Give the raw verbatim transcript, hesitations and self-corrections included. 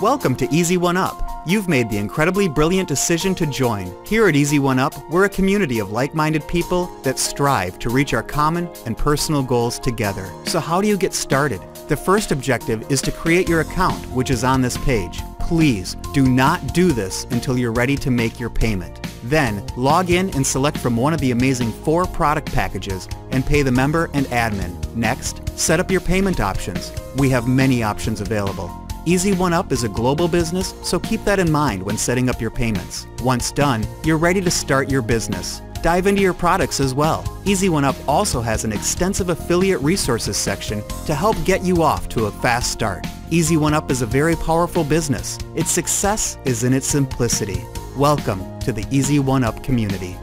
Welcome to Easy one up. You've made the incredibly brilliant decision to join. Here at Easy one up, we're a community of like-minded people that strive to reach our common and personal goals together. So how do you get started? The first objective is to create your account, which is on this page. Please do not do this until you're ready to make your payment. Then, log in and select from one of the amazing four product packages and pay the member and admin. Next, set up your payment options. We have many options available. Easy one up is a global business, so keep that in mind when setting up your payments. Once done, you're ready to start your business. Dive into your products as well. Easy one up also has an extensive affiliate resources section to help get you off to a fast start. Easy one up is a very powerful business. Its success is in its simplicity. Welcome to the Easy one up community.